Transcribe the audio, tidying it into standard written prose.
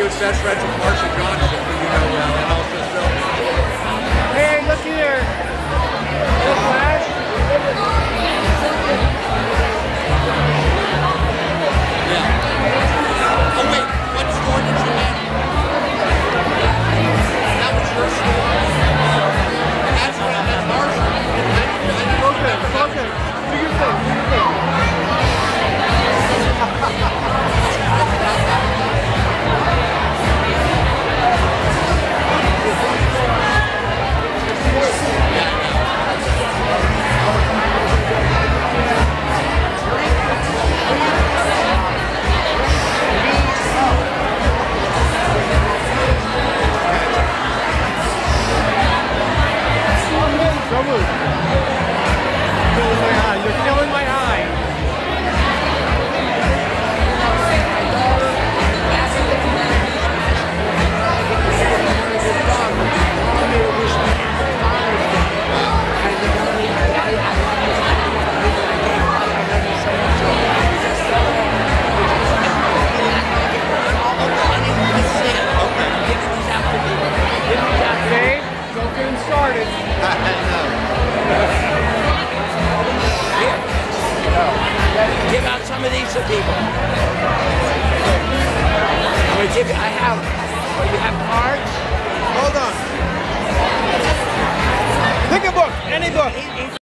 you as best friends with Marsha Johnson, who you know well, and also Phil. Hey, look here. This last. Yeah. Oh wait, what score did you have? That was your score. And that's what I met Marsha. Okay, do your thing, do your thing. Give out some of these to people. You have cards? Hold on. Pick a book, any book.